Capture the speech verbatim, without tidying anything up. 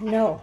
No.